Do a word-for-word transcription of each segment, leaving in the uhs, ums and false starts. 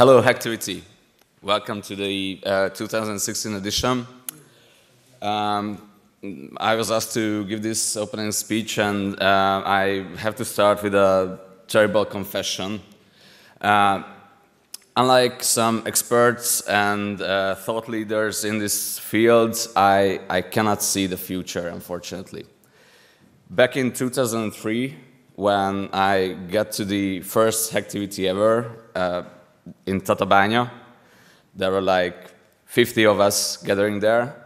Hello, Hacktivity. Welcome to the uh, two thousand sixteen edition. Um, I was asked to give this opening speech, and uh, I have to start with a terrible confession. Uh, unlike some experts and uh, thought leaders in this field, I, I cannot see the future, unfortunately. Back in two thousand three, when I got to the first Hacktivity ever, uh, in Tatabánya. There were like fifty of us gathering there.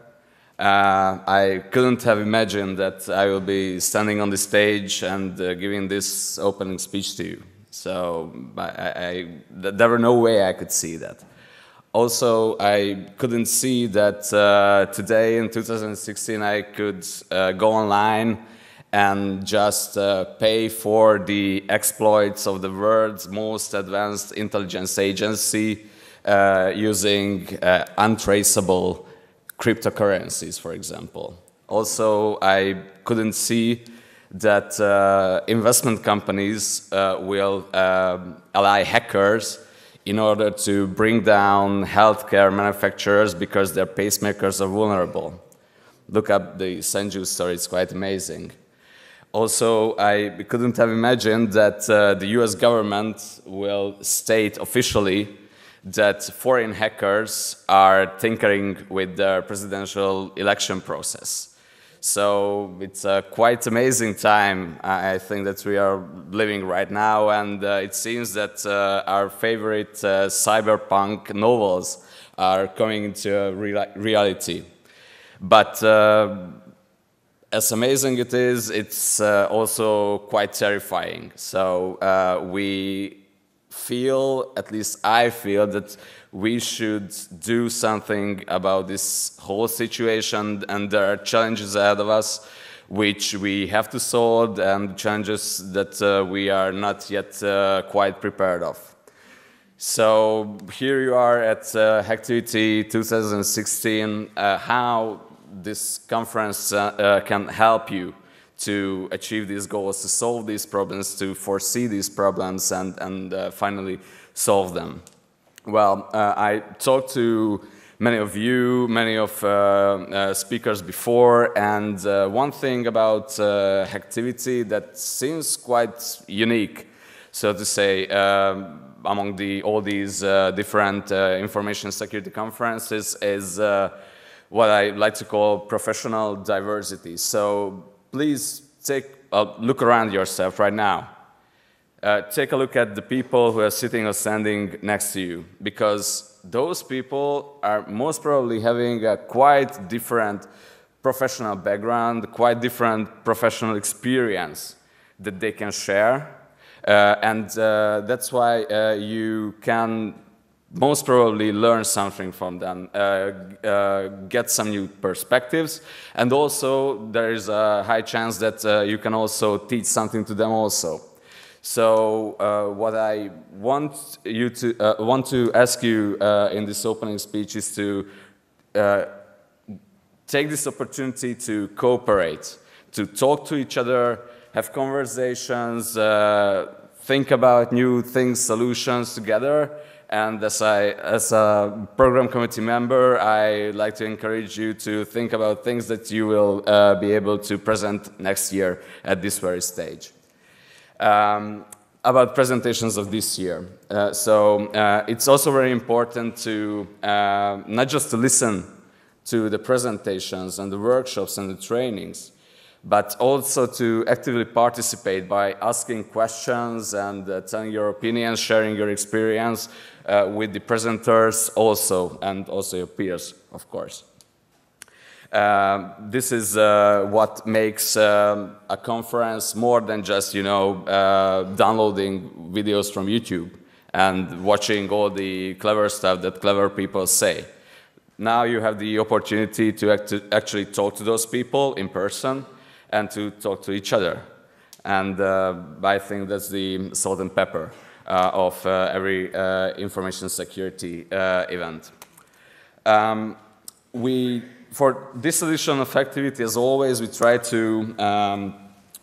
Uh, I couldn't have imagined that I will be standing on the stage and uh, giving this opening speech to you. So I, I, there were no way I could see that. Also, I couldn't see that uh, today in two thousand sixteen I could uh, go online and just uh, pay for the exploits of the world's most advanced intelligence agency uh, using uh, untraceable cryptocurrencies, for example. Also, I couldn't see that uh, investment companies uh, will uh, ally hackers in order to bring down healthcare manufacturers because their pacemakers are vulnerable. Look up the Senju story, it's quite amazing. Also, I couldn't have imagined that uh, the U S government will state officially that foreign hackers are tinkering with the presidential election process. So it's a quite amazing time, I think, that we are living right now, and uh, it seems that uh, our favorite uh, cyberpunk novels are coming into re reality. But uh, as amazing it is, it's uh, also quite terrifying. So uh, we feel, at least I feel, that we should do something about this whole situation, and there are challenges ahead of us which we have to solve, and challenges that uh, we are not yet uh, quite prepared of. So here you are at uh, Hacktivity two thousand sixteen, uh, how this conference uh, uh, can help you to achieve these goals, to solve these problems, to foresee these problems, and, and uh, finally solve them. Well, uh, I talked to many of you, many of uh, uh, speakers before, and uh, one thing about uh, Hacktivity that seems quite unique, so to say, uh, among the, all these uh, different uh, information security conferences is uh, what I like to call professional diversity. So please take a look around yourself right now. Uh, take a look at the people who are sitting or standing next to you, because those people are most probably having a quite different professional background, quite different professional experience that they can share. Uh, and uh, that's why uh, you can most probably learn something from them, uh, uh, get some new perspectives, and also there is a high chance that uh, you can also teach something to them also. So uh, what I want you to uh, want to ask you uh, in this opening speech is to uh, take this opportunity to cooperate, to talk to each other, have conversations, uh, think about new things, solutions together. And as, I, as a program committee member, I like to encourage you to think about things that you will uh, be able to present next year at this very stage. Um, about presentations of this year. Uh, so uh, it's also very important to uh, not just to listen to the presentations and the workshops and the trainings, but also to actively participate by asking questions and uh, telling your opinions, sharing your experience uh, with the presenters also, and also your peers, of course. Uh, this is uh, what makes um, a conference more than just, you know, uh, downloading videos from YouTube and watching all the clever stuff that clever people say. Now you have the opportunity to, act to actually talk to those people in person, and to talk to each other. And uh, I think that's the salt and pepper uh, of uh, every uh, information security uh, event. Um, we, for this edition of Hacktivity, as always, we try to um,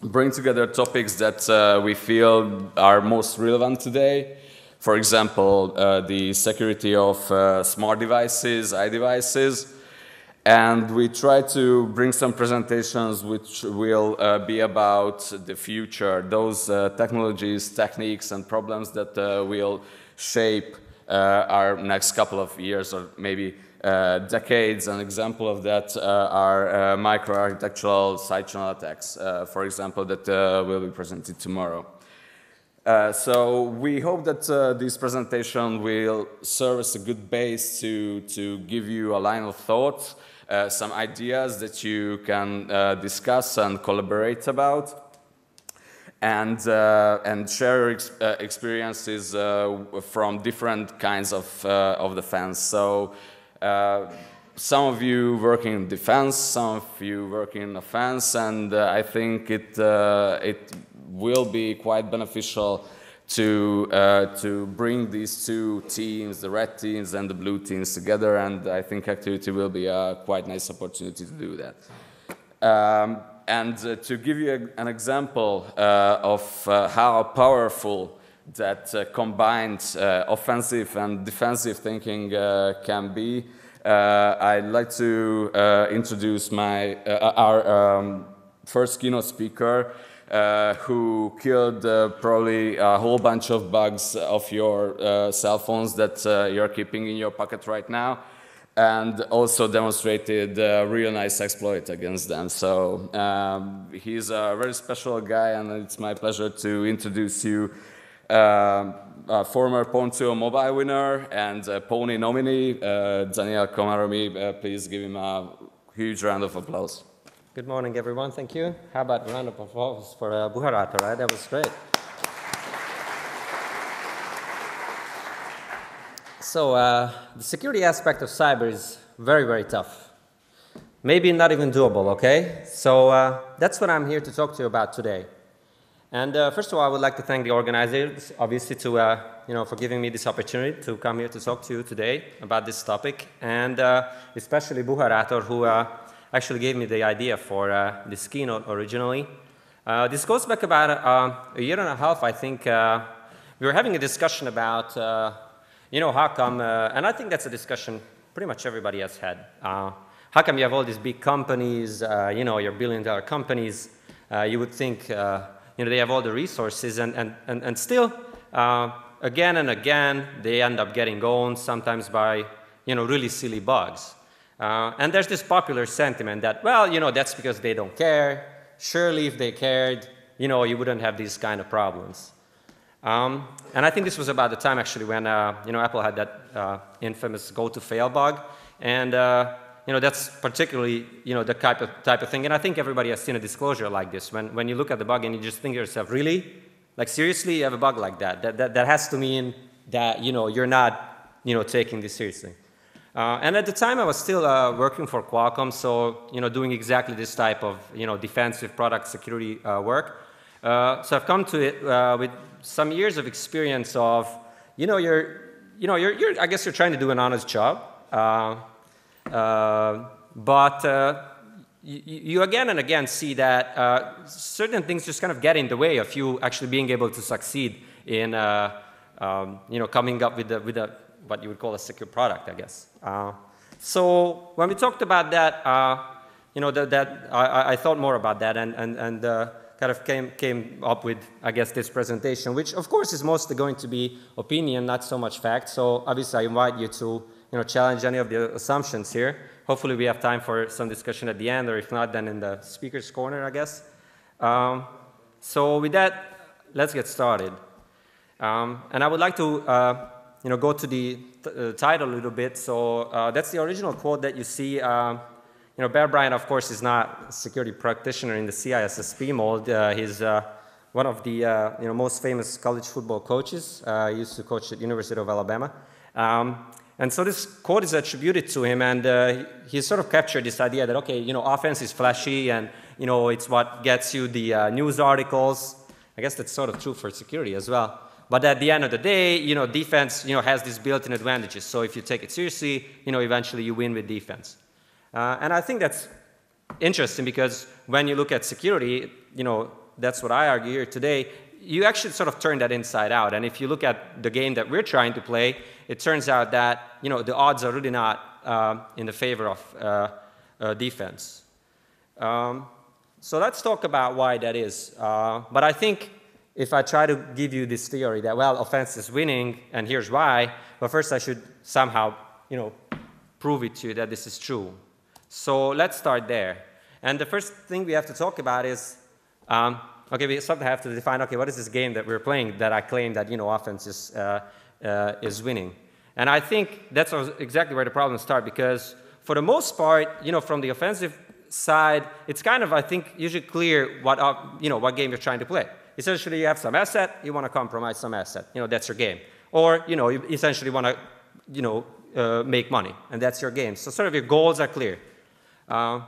bring together topics that uh, we feel are most relevant today. For example, uh, the security of uh, smart devices, iDevices. And we try to bring some presentations which will uh, be about the future, those uh, technologies, techniques, and problems that uh, will shape uh, our next couple of years or maybe uh, decades. An example of that uh, are uh, microarchitectural side channel attacks, uh, for example, that uh, will be presented tomorrow. Uh, so we hope that uh, this presentation will serve as a good base to, to give you a line of thought, uh, some ideas that you can uh, discuss and collaborate about, and, uh, and share ex uh, experiences uh, from different kinds of, uh, of defense. So uh, some of you work in defense, some of you work in offense, and uh, I think it, uh, it will be quite beneficial to, uh, to bring these two teams, the red teams and the blue teams, together, and I think Hacktivity will be a quite nice opportunity to do that. Um, and uh, to give you a, an example uh, of uh, how powerful that uh, combined uh, offensive and defensive thinking uh, can be, uh, I'd like to uh, introduce my, uh, our um, first keynote speaker, Uh, who killed uh, probably a whole bunch of bugs of your uh, cell phones that uh, you're keeping in your pocket right now, and also demonstrated a real nice exploit against them. So um, he's a very special guy, and it's my pleasure to introduce you uh, a former Pwn two mobile winner and Pwn two nominee, uh, Daniel Komaromi. Uh, please give him a huge round of applause. Good morning, everyone. Thank you. How about a round of applause for uh, Buharator, right? That was great. So uh, the security aspect of cyber is very, very tough. Maybe not even doable, okay? So uh, that's what I'm here to talk to you about today. And uh, first of all, I would like to thank the organizers, obviously, to, uh, you know, for giving me this opportunity to come here to talk to you today about this topic, and uh, especially Buharator, who uh, actually gave me the idea for uh, this keynote originally. Uh, this goes back about uh, a year and a half, I think. Uh, we were having a discussion about, uh, you know, how come, uh, and I think that's a discussion pretty much everybody has had. Uh, how come you have all these big companies, uh, you know, your billion dollar companies, uh, you would think, uh, you know, they have all the resources, and, and, and, and still, uh, again and again, they end up getting owned, sometimes by, you know, really silly bugs. Uh, and there's this popular sentiment that, well, you know, that's because they don't care. Surely if they cared, you know, you wouldn't have these kind of problems. Um, and I think this was about the time, actually, when, uh, you know, Apple had that uh, infamous go-to-fail bug. And, uh, you know, that's particularly, you know, the type of, type of thing. And I think everybody has seen a disclosure like this. When, when you look at the bug and you just think to yourself, really? Like, seriously, you have a bug like that? That, that, that has to mean that, you know, you're not, you know, taking this seriously. Uh, and at the time, I was still uh, working for Qualcomm, so, you know, doing exactly this type of, you know, defensive product security uh, work. Uh, so I've come to it uh, with some years of experience of, you know, you're, you know, you're, you're I guess you're trying to do an honest job, uh, uh, but uh, you, you again and again see that uh, certain things just kind of get in the way of you actually being able to succeed in, uh, um, you know, coming up with the, with the what you would call a secure product, I guess. Uh, so when we talked about that, uh, you know, that, that I, I thought more about that, and, and, and uh, kind of came, came up with, I guess, this presentation, which of course is mostly going to be opinion, not so much fact. So obviously I invite you to, you know, challenge any of the assumptions here. Hopefully we have time for some discussion at the end, or if not, then in the speaker's corner, I guess. Um, so with that, let's get started. Um, and I would like to, uh, you know, go to the uh, title a little bit. So uh, that's the original quote that you see. Um, you know, Bear Bryant, of course, is not a security practitioner in the C I S S P mold. Uh, he's uh, one of the uh, you know, most famous college football coaches. Uh, he used to coach at University of Alabama. Um, and so this quote is attributed to him, and uh, he sort of captured this idea that, okay, you know, offense is flashy, and, you know, it's what gets you the uh, news articles. I guess that's sort of true for security as well. But at the end of the day, you know, defense, you know, has these built-in advantages. So if you take it seriously, you know, eventually you win with defense. Uh, and I think that's interesting, because when you look at security, you know, that's what I argue here today. you actually sort of turn that inside out. And if you look at the game that we're trying to play, it turns out that, you know, the odds are really not um, in the favor of uh, uh, defense. Um, so let's talk about why that is. Uh, but I think if I try to give you this theory that, well, offense is winning, and here's why, but first I should somehow, you know, prove it to you that this is true. So let's start there. And the first thing we have to talk about is, um, okay, we sort of have to define, okay, what is this game that we're playing that I claim that, you know, offense is, uh, uh, is winning? And I think that's exactly where the problems start, because for the most part, you know, from the offensive side, it's kind of, I think, usually clear what, uh, you know, what game you're trying to play. Essentially, you have some asset, you want to compromise some asset. You know, that's your game. Or, you know, you essentially want to, you know, uh, make money, and that's your game. So sort of your goals are clear. Uh,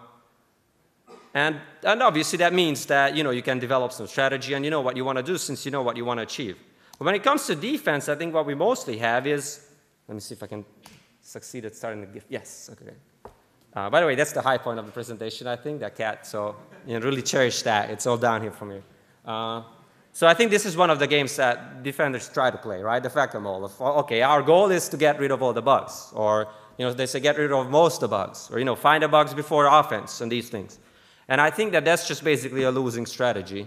And, and obviously that means that, you know, you can develop some strategy and you know what you want to do since you know what you want to achieve. But when it comes to defense, I think what we mostly have is, let me see if I can succeed at starting the gift. Yes, okay. Uh, by the way, that's the high point of the presentation, I think, that cat. So, you know, really cherish that. It's all down here from here. Uh, so I think this is one of the games that defenders try to play, right? The facsimile of, okay, our goal is to get rid of all the bugs. Or, you know, they say get rid of most of the bugs. Or, you know, find the bugs before offense and these things. And I think that that's just basically a losing strategy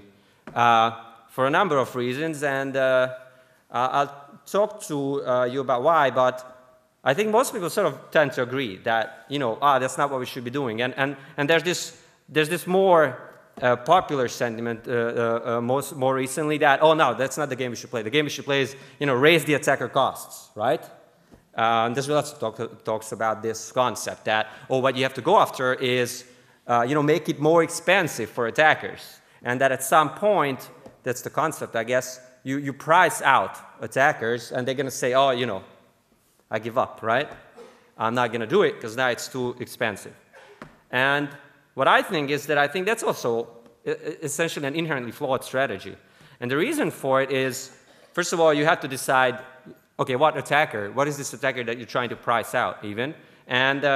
uh, for a number of reasons. And uh, I'll talk to uh, you about why, but I think most people sort of tend to agree that, you know, ah, that's not what we should be doing. And, and, and there's, this, there's this more uh, popular sentiment uh, uh, most, more recently that, oh, no, that's not the game we should play. The game we should play is, you know, raise the attacker costs, right? Uh, and there's lots of talk, talks about this concept that, oh, what you have to go after is, Uh, you know, make it more expensive for attackers. And that at some point, that's the concept, I guess, you, you price out attackers and they're going to say, oh, you know, I give up, right? I'm not going to do it because now it's too expensive. And what I think is that I think that's also essentially an inherently flawed strategy. And the reason for it is, first of all, you have to decide, okay, what attacker, what is this attacker that you're trying to price out even? And uh,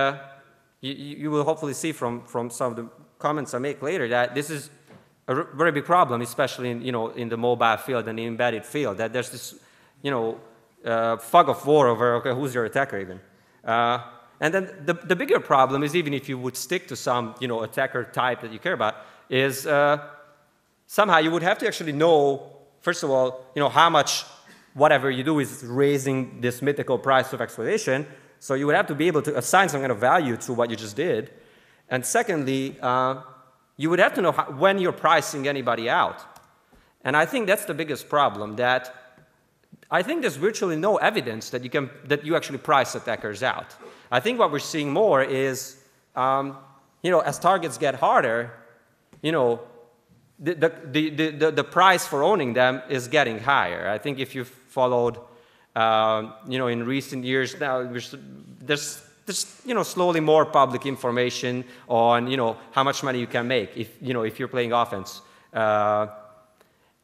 You, you will hopefully see from, from some of the comments I make later that this is a very big problem, especially in, you know, in the mobile field and the embedded field, that there's this, you know, uh, fog of war over, okay, who's your attacker even? Uh, and then the, the bigger problem is, even if you would stick to some, you know, attacker type that you care about, is uh, somehow you would have to actually know, first of all, you know, how much whatever you do is raising this mythical price of exploitation. So you would have to be able to assign some kind of value to what you just did. And secondly, uh, you would have to know how, when you're pricing anybody out. And I think that's the biggest problem, that I think there's virtually no evidence that you, can, that you actually price attackers out. I think what we're seeing more is, um, you know, as targets get harder, you know, the, the, the, the, the price for owning them is getting higher. I think if you've followed Um, you know, in recent years now, there's, there's, you know, slowly more public information on, you know, how much money you can make if, you know, if you're playing offense. Uh,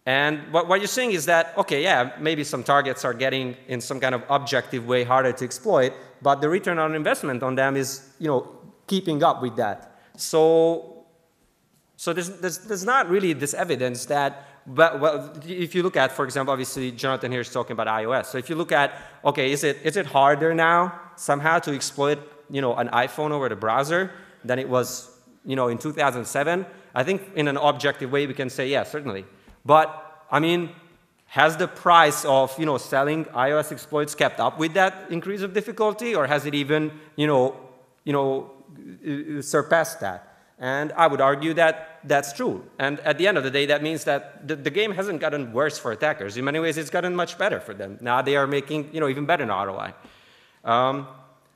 and what, what you're seeing is that, okay, yeah, maybe some targets are getting in some kind of objective way harder to exploit, but the return on investment on them is, you know, keeping up with that. So, so there's, there's, there's not really this evidence that. But well, if you look at, for example, obviously Jonathan here is talking about iOS. So if you look at, okay, is it, is it harder now somehow to exploit, you know, an iPhone over the browser than it was, you know, in two thousand seven? I think in an objective way we can say, yeah, certainly. But, I mean, has the price of, you know, selling iOS exploits kept up with that increase of difficulty, or has it even, you know, you know, surpassed that? And I would argue that that's true. And at the end of the day, that means that the, the game hasn't gotten worse for attackers. In many ways, it's gotten much better for them. Now they are making, you know, even better in R O I. Um,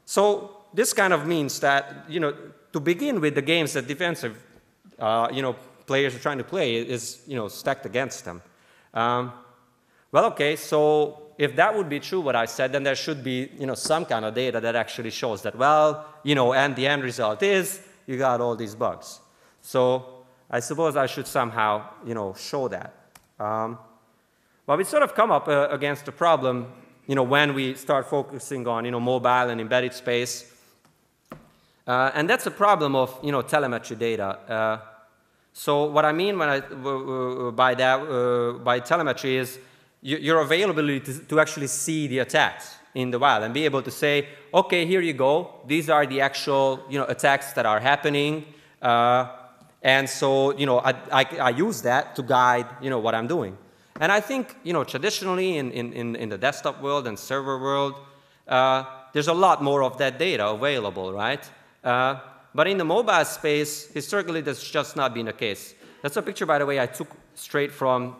so this kind of means that, you know, to begin with, the games that defensive, uh, you know, players are trying to play is, you know, stacked against them. Um, well, okay, so if that would be true, what I said, then there should be, you know, some kind of data that actually shows that, well, you know, and the end result is, you got all these bugs. So I suppose I should somehow, you know, show that. Um, well, we sort of come up uh, against the problem, you know, when we start focusing on, you know, mobile and embedded space. Uh, and that's a problem of, you know, telemetry data. Uh, So what I mean when I, uh, by, that, uh, by telemetry is your availability to, to actually see the attacks in the wild and be able to say, okay, here you go. These are the actual you know, attacks that are happening. Uh, and so you know, I, I, I use that to guide you know, what I'm doing. And I think you know, traditionally in, in, in the desktop world and server world, uh, there's a lot more of that data available, right? Uh, But in the mobile space, historically, that's just not been the case. That's a picture, by the way, I took straight from a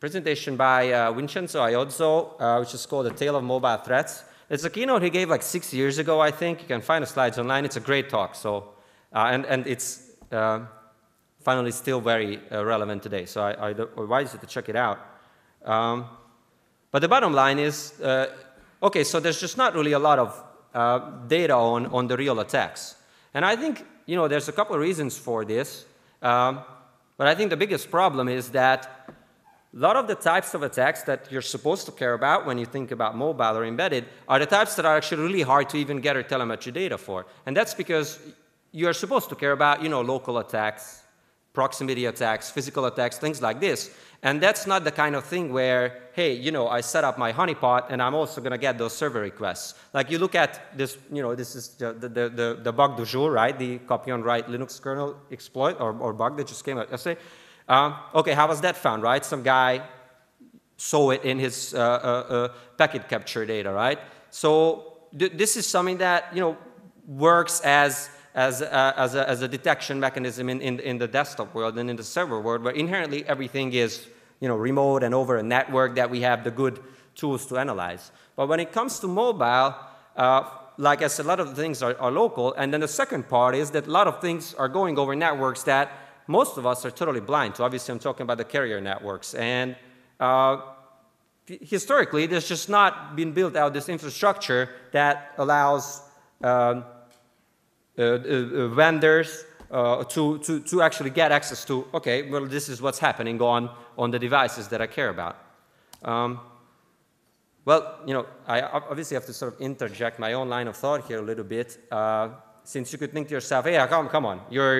presentation by uh, Vincenzo Iozzo, uh, which is called The Tale of Mobile Threats. It's a keynote he gave like six years ago, I think. You can find the slides online. It's a great talk. So, uh, and, and it's uh, finally still very uh, relevant today. So I, I advise you to check it out. Um, but the bottom line is, uh, OK, so there's just not really a lot of uh, data on, on the real attacks. And I think, you know, there's a couple of reasons for this, um, but I think the biggest problem is that a lot of the types of attacks that you're supposed to care about when you think about mobile or embedded are the types that are actually really hard to even gather telemetry data for. And that's because you're supposed to care about, you know, local attacks, proximity attacks, physical attacks, things like this. And that's not the kind of thing where, hey, you know, I set up my honeypot and I'm also going to get those server requests. Like you look at this, you know, this is the, the, the, the bug du jour, right? The copy on write Linux kernel exploit or, or bug that just came out yesterday. Um, okay, how was that found, right? Some guy saw it in his uh, uh, uh, packet capture data, right? So th this is something that, you know, works as As a, as, a, as a detection mechanism in, in, in the desktop world and in the server world, where inherently everything is you know, remote and over a network that we have the good tools to analyze. But when it comes to mobile, uh, like I said, a lot of things are, are local. And then the second part is that a lot of things are going over networks that most of us are totally blind to. Obviously, I'm talking about the carrier networks. And uh, historically, there's just not been built out this infrastructure that allows um, Uh, uh, vendors uh, to, to, to actually get access to, okay, well, this is what's happening on, on the devices that I care about. Um, well, you know, I obviously have to sort of interject my own line of thought here a little bit, uh, since you could think to yourself, hey, come, come on, you're,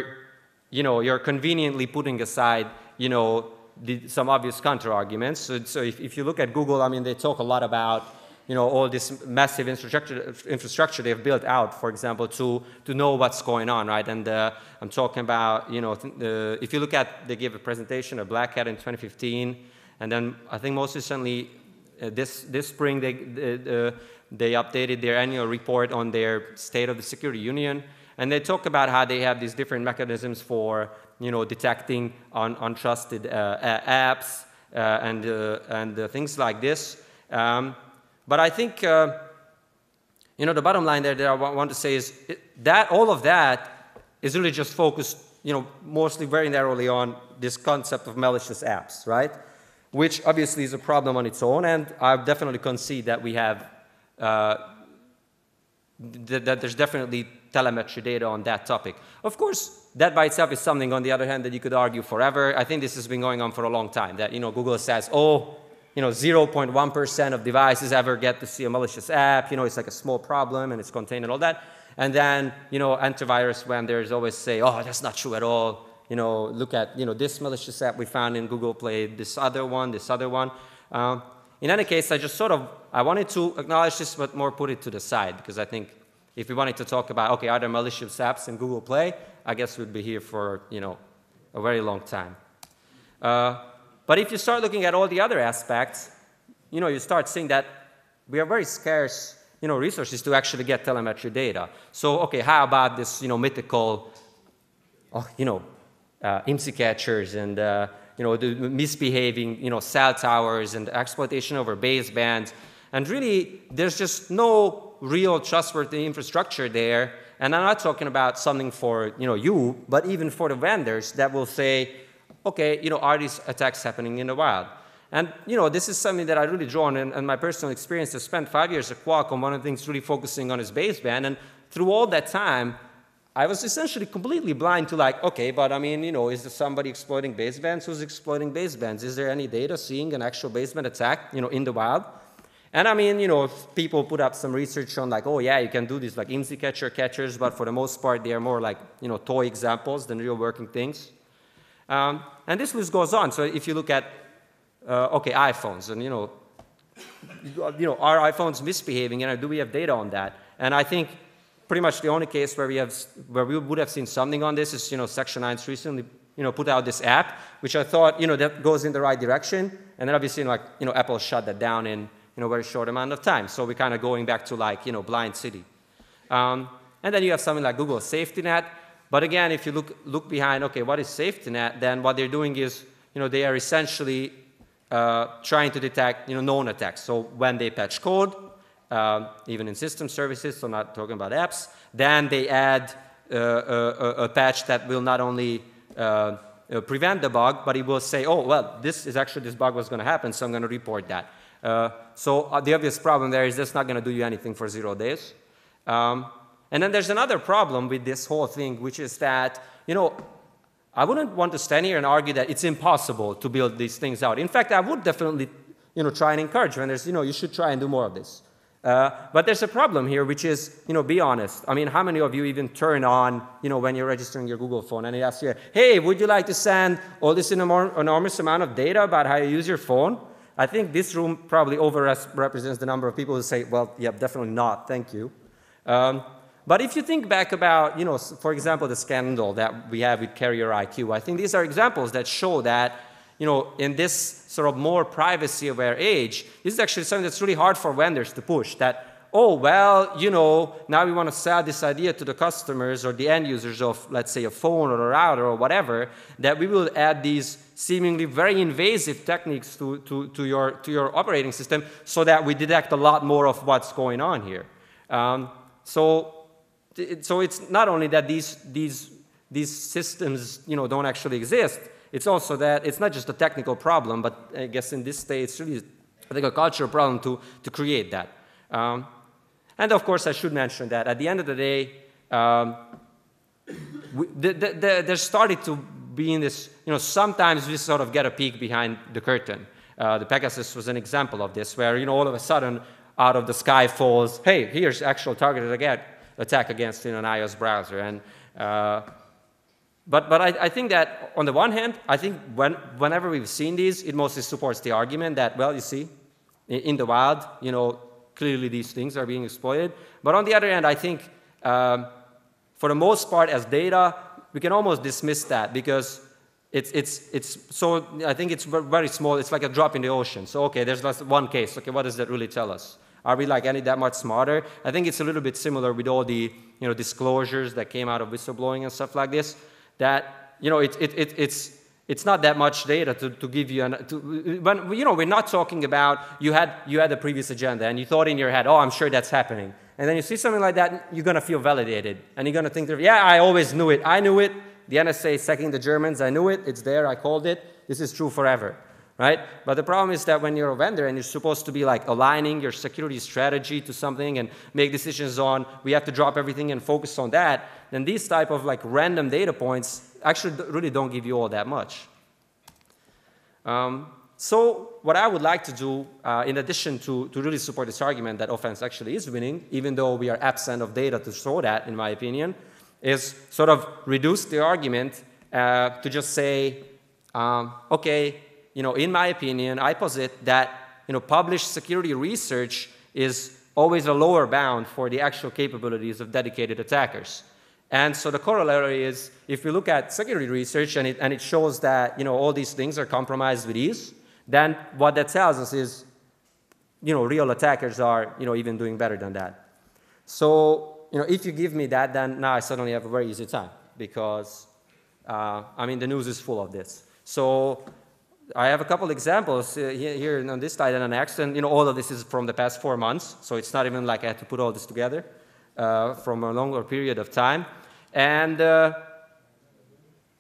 you know, you're conveniently putting aside, you know, the, some obvious counter-arguments. So, so if, if you look at Google, I mean, they talk a lot about you know, all this massive infrastructure, infrastructure they've built out, for example, to, to know what's going on, right? And uh, I'm talking about, you know, uh, if you look at, they gave a presentation at Black Hat in twenty fifteen, and then I think most recently, uh, this, this spring, they, uh, they updated their annual report on their State of the Security Union, and they talk about how they have these different mechanisms for, you know, detecting un untrusted uh, apps uh, and, uh, and uh, things like this. Um, But I think, uh, you know, the bottom line there that I want to say is that all of that is really just focused, you know, mostly very narrowly on this concept of malicious apps, right? Which obviously is a problem on its own, and I definitely concede that we have, uh, th that there's definitely telemetry data on that topic. Of course, that by itself is something, on the other hand, that you could argue forever. I think this has been going on for a long time, that, you know, Google says, oh, you know, zero point one percent of devices ever get to see a malicious app. You know, it's like a small problem, and it's contained and all that. And then, you know, antivirus vendors always say, oh, that's not true at all. You know, look at, you know, this malicious app we found in Google Play, this other one, this other one. Um, in any case, I just sort of, I wanted to acknowledge this, but more put it to the side, because I think if we wanted to talk about, okay, are there malicious apps in Google Play, I guess we'd be here for, you know, a very long time. Uh, But if you start looking at all the other aspects, you know, you start seeing that we have very scarce, you know, resources to actually get telemetry data. So, okay, how about this, you know, mythical, oh, you know, uh, IMSI catchers and, uh, you know, the misbehaving, you know, cell towers and exploitation over basebands. And really, there's just no real trustworthy infrastructure there. And I'm not talking about something for, you know, you, but even for the vendors that will say, okay, you know, are these attacks happening in the wild? And, you know, this is something that I really draw on, and, and my personal experience. I spent five years at Qualcomm, one of the things really focusing on is baseband, and through all that time, I was essentially completely blind to like, okay, but I mean, you know, is there somebody exploiting basebands? Who's exploiting basebands? Is there any data seeing an actual baseband attack, you know, in the wild? And I mean, you know, people put up some research on like, oh yeah, you can do these like IMSI catcher catchers, but for the most part, they are more like, you know, toy examples than real working things. Um, and this list goes on. So if you look at, uh, okay, iPhones, and you know, you know, are iPhones misbehaving, and you know, do we have data on that? And I think pretty much the only case where we have, where we would have seen something on this is, you know, Section nine's recently, you know, put out this app, which I thought, you know, that goes in the right direction. And then obviously, like, you know, Apple shut that down in, you know, very short amount of time. So we're kind of going back to like, you know, blind city. Um, and then you have something like Google Safety Net. But again, if you look, look behind, okay, what is Safety Net? Then what they're doing is, you know, they are essentially uh, trying to detect, you know, known attacks. So when they patch code, um, even in system services, so not talking about apps, then they add uh, a, a patch that will not only Uh, uh, prevent the bug, but it will say, oh, well, this is actually, this bug was going to happen, so I'm going to report that. Uh, so uh, the obvious problem there is that's not going to do you anything for zero days. Um, and then there's another problem with this whole thing, which is that, you know, I wouldn't want to stand here and argue that it's impossible to build these things out. In fact, I would definitely, you know, try and encourage vendors, you know, you should try and do more of this. Uh, but there's a problem here, which is, you know, be honest. I mean, how many of you even turn on, you know, when you're registering your Google phone and it asks you, hey, would you like to send all this enormous amount of data about how you use your phone? I think this room probably overrepresents the number of people who say, well, yeah, definitely not, thank you. Um, but if you think back about, you know, for example, the scandal that we have with Carrier I Q, I think these are examples that show that, you know, in this sort of more privacy-aware age, this is actually something that's really hard for vendors to push, that, oh, well, you know, now we want to sell this idea to the customers or the end users of, let's say, a phone or a router or whatever, that we will add these seemingly very invasive techniques to, to, to, your, to your operating system so that we detect a lot more of what's going on here. Um, so, so it's not only that these, these, these systems, you know, don't actually exist, it's also that it's not just a technical problem, but I guess in this state, it's really, I think, a cultural problem to, to create that. Um, and of course, I should mention that at the end of the day, um, we, the, the, the, there started to be in this, you know, sometimes we sort of get a peek behind the curtain. Uh, the Pegasus was an example of this, where, you know, all of a sudden, out of the sky falls, hey, here's actual targeted attack against, you know, an iOS browser. And, uh, But, but I, I think that, on the one hand, I think when, whenever we've seen these, it mostly supports the argument that, well, you see, in, in the wild, you know, clearly these things are being exploited. But on the other hand, I think, um, for the most part, as data, we can almost dismiss that because it's, it's, it's so, I think it's very small. It's like a drop in the ocean. So, okay, there's one case. Okay, what does that really tell us? Are we like any that much smarter? I think it's a little bit similar with all the, you know, disclosures that came out of whistleblowing and stuff like this. That, you know, it, it, it, it's, it's not that much data to, to give you, an, to, when, you know, we're not talking about you had, you had a previous agenda and you thought in your head, oh, I'm sure that's happening. And then you see something like that, you're going to feel validated. And you're going to think, yeah, I always knew it. I knew it. The N S A is sacking the Germans. I knew it. It's there. I called it. This is true forever, right? But the problem is that when you're a vendor and you're supposed to be like aligning your security strategy to something and make decisions on, we have to drop everything and focus on that, then these type of like random data points actually really don't give you all that much. Um, so what I would like to do, uh, in addition to, to really support this argument that offense actually is winning, even though we are absent of data to show that, in my opinion, is sort of reduce the argument uh, to just say, um, okay, you know, in my opinion, I posit that, you know, published security research is always a lower bound for the actual capabilities of dedicated attackers. And so the corollary is, if we look at security research and it, and it shows that, you know, all these things are compromised with ease, then what that tells us is, you know, real attackers are, you know, even doing better than that. So, you know, if you give me that, then now I suddenly have a very easy time because, uh, I mean, the news is full of this. So I have a couple examples uh, here on this slide and on accident. You know, all of this is from the past four months, so it's not even like I had to put all this together uh, from a longer period of time. And uh,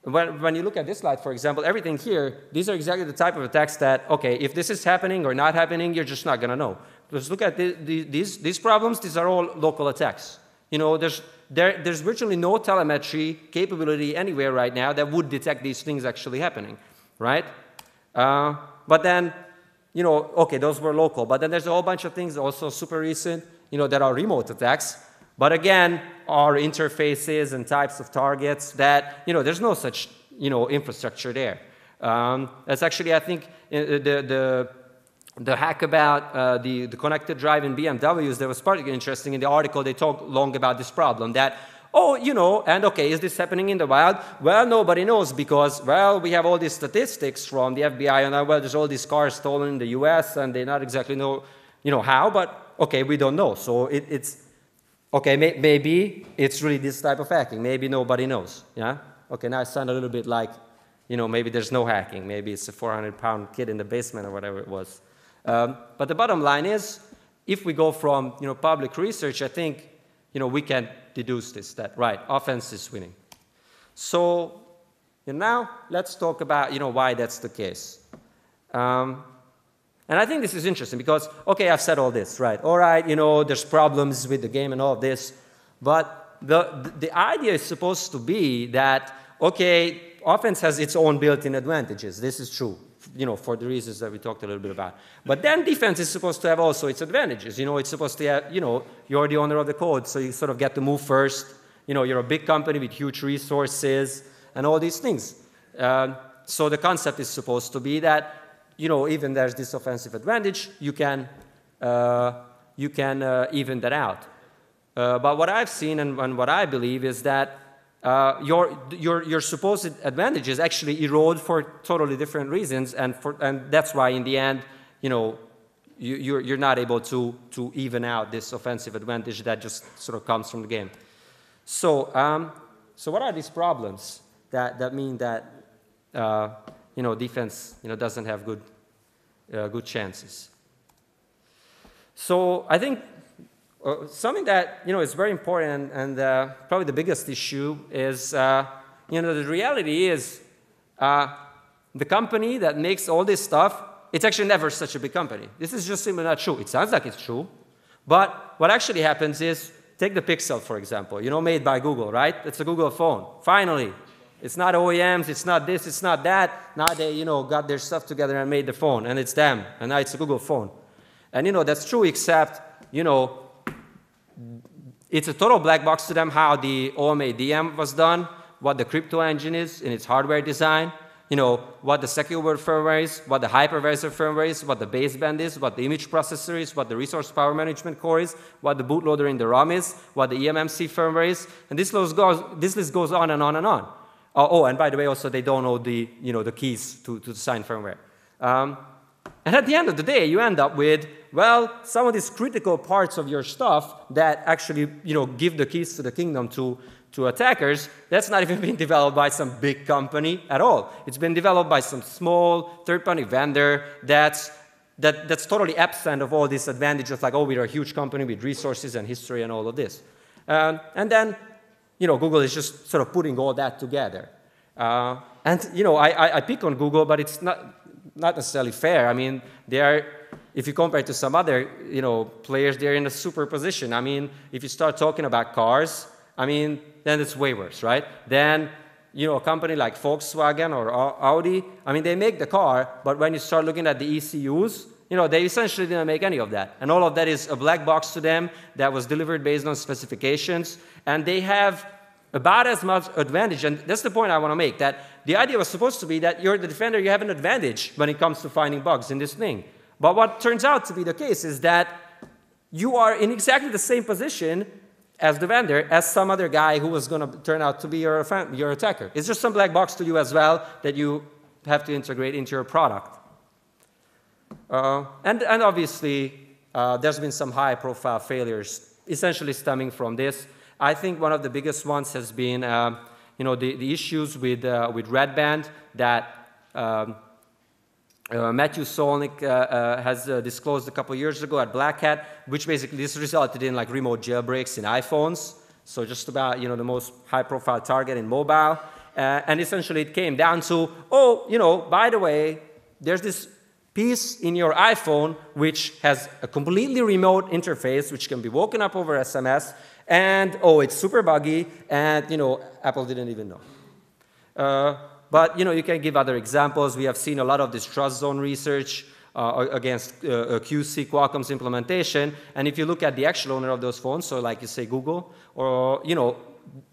when, when you look at this slide, for example, everything here, these are exactly the type of attacks that, okay, if this is happening or not happening, you're just not going to know. Let's look at the, the, these, these problems. These are all local attacks. You know, there's, there, there's virtually no telemetry capability anywhere right now that would detect these things actually happening, right? Uh, but then, you know, okay, those were local. But then there's a whole bunch of things also super recent, you know, that are remote attacks. But again, are interfaces and types of targets that, you know, there's no such you know, infrastructure there. Um, that's actually, I think, the, the, the hack about uh, the, the connected drive in B M Ws that was particularly interesting. In the article, they talk long about this problem that, oh, you know, and okay, is this happening in the wild? Well, nobody knows because, well, we have all these statistics from the F B I and, well, there's all these cars stolen in the U S and they not exactly know, you know, how, but okay, we don't know. So it, it's, okay, may, maybe it's really this type of hacking. Maybe nobody knows, yeah? Okay, now I sound a little bit like, you know, maybe there's no hacking. Maybe it's a four hundred pound kid in the basement or whatever it was. Um, but the bottom line is, if we go from, you know, public research, I think, you know, we can deduce this, that, right, offense is winning. So, and now let's talk about, you know, why that's the case. Um, and I think this is interesting because, okay, I've said all this, right? All right, you know, there's problems with the game and all of this, but the, the idea is supposed to be that, okay, offense has its own built-in advantages. This is true, you know, for the reasons that we talked a little bit about. But then defense is supposed to have also its advantages. You know, it's supposed to have, you know, you're the owner of the code, so you sort of get to move first. You know, you're a big company with huge resources and all these things. Um, so the concept is supposed to be that, you know, even there's this offensive advantage, you can, uh, you can uh, even that out. Uh, but what I've seen and, and what I believe is that Uh, your, your, your supposed advantages actually erode for totally different reasons, and, for, and that's why in the end, you know, you, you're, you're not able to, to even out this offensive advantage that just sort of comes from the game. So, um, so what are these problems that, that mean that, uh, you know, defense, you know, doesn't have good, uh, good chances? So I think Uh, something that, you know, is very important, and uh, probably the biggest issue is, uh, you know, the reality is uh, the company that makes all this stuff, it's actually never such a big company. This is just simply not true. It sounds like it's true, but what actually happens is, take the Pixel, for example, you know, made by Google, right? It's a Google phone, finally. It's not O E Ms, it's not this, it's not that. Now they, you know, got their stuff together and made the phone, and it's them, and now it's a Google phone. And, you know, that's true, except, you know, it's a total black box to them how the O M A D M was done, what the crypto engine is in its hardware design, you know, what the secure firmware is, what the hypervisor firmware is, what the baseband is, what the image processor is, what the resource power management core is, what the bootloader in the ROM is, what the E M M C firmware is, and this list goes, this list goes on and on and on. Uh, oh, and by the way, also they don't know the, you know, the keys to, to the signed firmware. Um, and at the end of the day, you end up with, well, some of these critical parts of your stuff that actually, you know, give the keys to the kingdom to, to attackers, that's not even been developed by some big company at all. It's been developed by some small third-party vendor that's, that, that's totally absent of all these advantages, like, oh, we're a huge company with resources and history and all of this. Um, and then, you know, Google is just sort of putting all that together. Uh, and, you know, I, I, I pick on Google, but it's not, not necessarily fair. I mean, they are... If you compare it to some other, you know, players, they're in a super position. I mean, if you start talking about cars, I mean, then it's way worse, right? Then, you know, a company like Volkswagen or Audi, I mean, they make the car, but when you start looking at the E C Us, you know, they essentially didn't make any of that. And all of that is a black box to them that was delivered based on specifications, and they have about as much advantage, and that's the point I want to make, that the idea was supposed to be that you're the defender, you have an advantage when it comes to finding bugs in this thing. But what turns out to be the case is that you are in exactly the same position as the vendor as some other guy who was going to turn out to be your, your attacker. It's just some black box to you as well that you have to integrate into your product. Uh, and, and obviously, uh, there's been some high-profile failures essentially stemming from this. I think one of the biggest ones has been uh, you know, the, the issues with, uh, with RedBand that... Um, Uh, Matthew Solnick uh, uh, has uh, disclosed a couple years ago at Black Hat, which basically this resulted in like remote jailbreaks in iPhones. So just about, you know, the most high-profile target in mobile. Uh, and essentially it came down to, oh, you know, by the way, there's this piece in your iPhone which has a completely remote interface which can be woken up over S M S. And, oh, it's super buggy. And, you know, Apple didn't even know. Uh, But, you know, you can give other examples. We have seen a lot of this trust zone research uh, against uh, Q C, Qualcomm's implementation. And if you look at the actual owner of those phones, so like you say Google, or, you know,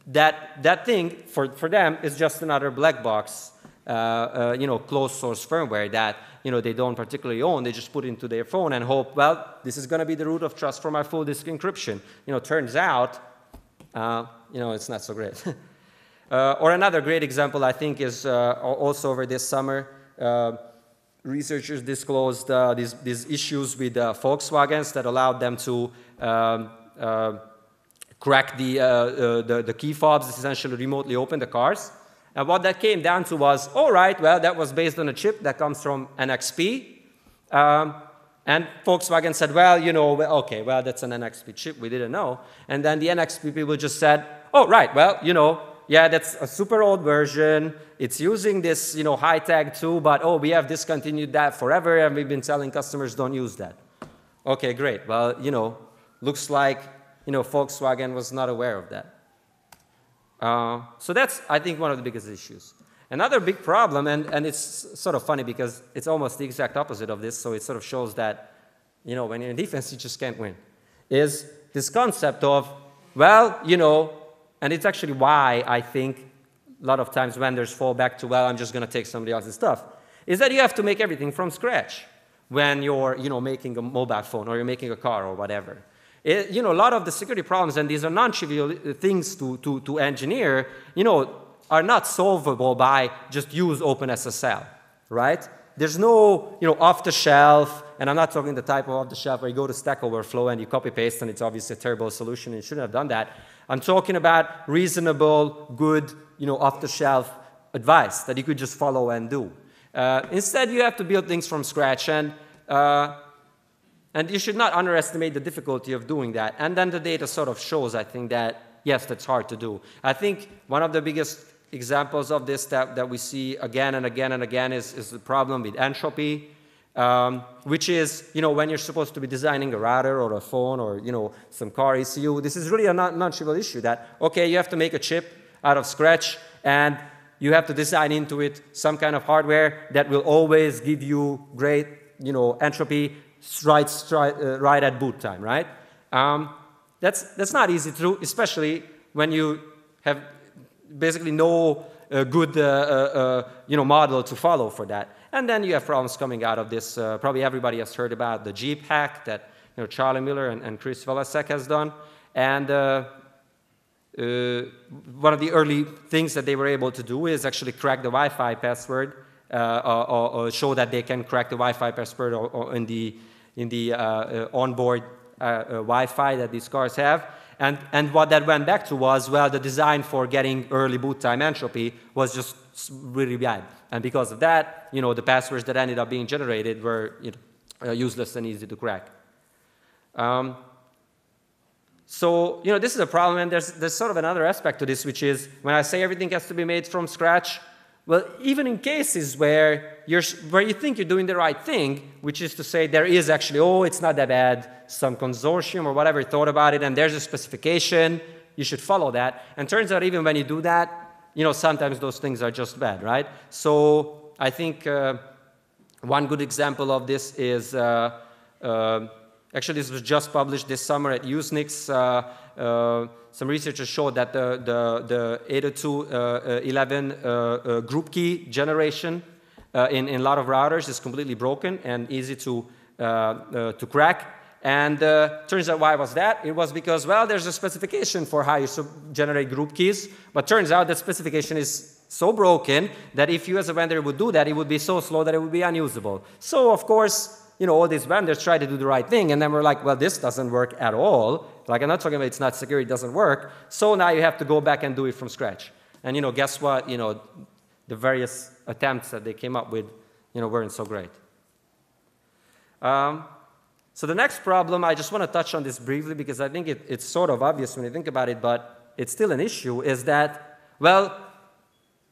that, that thing, for, for them, is just another black box, uh, uh, you know, closed source firmware that, you know, they don't particularly own. They just put into their phone and hope, well, this is going to be the root of trust for my full disk encryption. You know, turns out, uh, you know, it's not so great. uh, or another great example, I think, is uh, also over this summer, uh, researchers disclosed uh, these, these issues with uh, Volkswagens that allowed them to um, uh, crack the, uh, uh, the, the key fobs, essentially remotely open the cars. And what that came down to was, all right, well, that was based on a chip that comes from N X P. Um, and Volkswagen said, well, you know, okay, well, that's an N X P chip. We didn't know. And then the N X P people just said, oh, right, well, you know, yeah, that's a super old version. It's using this, you know, high tag too, but oh, we have discontinued that forever, and we've been telling customers don't use that. Okay, great. Well, you know, looks like, you know, Volkswagen was not aware of that. Uh, so that's, I think, one of the biggest issues. Another big problem, and, and it's sort of funny because it's almost the exact opposite of this, so it sort of shows that, you know, when you're in defense, you just can't win, is this concept of, well, you know, and it's actually why I think a lot of times vendors fall back to, well, I'm just going to take somebody else's stuff, is that you have to make everything from scratch when you're, you know, making a mobile phone or you're making a car or whatever. It, you know, a lot of the security problems, and these are non-trivial things to, to, to engineer, you know, are not solvable by just use Open S S L, right? There's no, you know, off-the-shelf, and I'm not talking the type of off-the-shelf where you go to Stack Overflow and you copy-paste, and it's obviously a terrible solution, and you shouldn't have done that. I'm talking about reasonable, good, you know, off-the-shelf advice that you could just follow and do. Uh, instead, you have to build things from scratch, and, uh, and you should not underestimate the difficulty of doing that. And then the data sort of shows, I think, that, yes, that's hard to do. I think one of the biggest examples of this that, that we see again and again and again is, is the problem with entropy, um, which is, you know, when you're supposed to be designing a router or a phone or, you know, some car E C U, this is really a non-trivial issue that, okay, you have to make a chip out of scratch, and you have to design into it some kind of hardware that will always give you great, you know, entropy right, uh, right at boot time, right? Um, that's, that's not easy to do, especially when you have basically no uh, good uh, uh, you know, model to follow for that. And then you have problems coming out of this. Uh, probably everybody has heard about the Jeep hack that, you know, Charlie Miller and, and Chris Velasek has done. And uh, uh, one of the early things that they were able to do is actually crack the Wi-Fi password, uh, or, or, or show that they can crack the Wi-Fi password or, or in the, in the uh, uh, onboard uh, uh, Wi-Fi that these cars have. And, and what that went back to was, well, the design for getting early boot time entropy was just really bad. And because of that, you know, the passwords that ended up being generated were, you know, useless and easy to crack. Um, so, you know, this is a problem, and there's, there's sort of another aspect to this, which is when I say everything has to be made from scratch, well, even in cases where, you're, where you think you're doing the right thing, which is to say there is actually, oh, it's not that bad, some consortium or whatever thought about it, and there's a specification, you should follow that. And turns out even when you do that, you know, sometimes those things are just bad, right? So I think uh, one good example of this is, uh, uh, actually this was just published this summer at Usenix. Uh, uh, Some researchers showed that the, the, the eight oh two dot eleven uh, uh, uh, group key generation uh, in, in a lot of routers is completely broken and easy to, uh, uh, to crack. And uh, turns out why was that? It was because, well, there's a specification for how you generate group keys, but turns out that specification is so broken that if you as a vendor would do that, it would be so slow that it would be unusable. So, of course, you know, all these vendors try to do the right thing, and then we're like, well, this doesn't work at all. Like, I'm not talking about it's not secure, it doesn't work. So now you have to go back and do it from scratch. And, you know, guess what? You know, the various attempts that they came up with, you know, weren't so great. Um, so the next problem, I just want to touch on this briefly because I think it, it's sort of obvious when you think about it, but it's still an issue, is that, well,